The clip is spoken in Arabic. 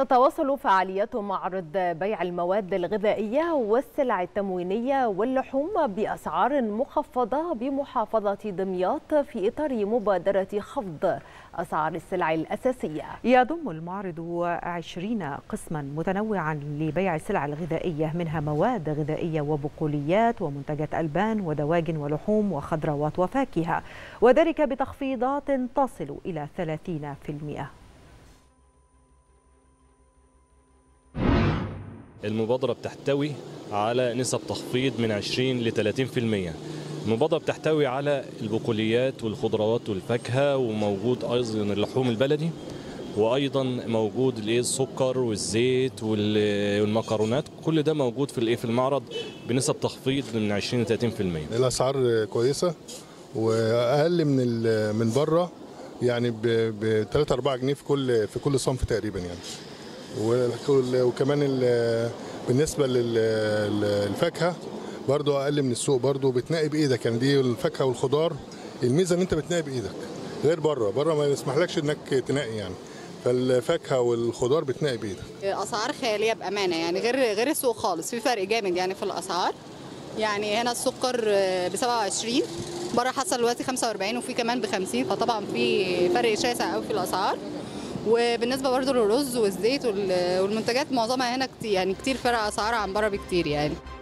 تتواصل فعاليات معرض بيع المواد الغذائية والسلع التموينية واللحوم بأسعار مخفضة بمحافظة دمياط في إطار مبادرة خفض أسعار السلع الأساسية. يضم المعرض 20 قسما متنوعا لبيع السلع الغذائية، منها مواد غذائية وبقوليات ومنتجات ألبان ودواجن ولحوم وخضروات وفاكهة، وذلك بتخفيضات تصل إلى 30%. المبادرة بتحتوي على نسب تخفيض من 20 ل 30%. المبادرة بتحتوي على البقوليات والخضروات والفاكهة، وموجود أيضا اللحوم البلدي، وأيضا موجود السكر والزيت والمكرونات، كل ده موجود في المعرض بنسب تخفيض من 20 ل 30%. الأسعار كويسة وأقل من بره، يعني ب 3-4 جنيه في كل صنف تقريبا يعني. وكمان بالنسبه للفاكهه برضو اقل من السوق، برضو بتنقي بايدك، يعني دي الفاكهه والخضار الميزه ان انت بتنقي بايدك، غير بره ما يسمحلكش انك تنقي يعني، فالفاكهه والخضار بتنقي بايدك. اسعار خياليه بامانه يعني، غير السوق خالص، في فرق جامد يعني في الاسعار. يعني هنا السكر ب 27، بره حصل دلوقتي 45، وفي كمان ب 50، فطبعا في فرق شاسع قوي في الاسعار. وبالنسبه برضه للرز والزيت والمنتجات معظمها هنا يعني كتير فرق اسعارها عن بره بكتير يعني.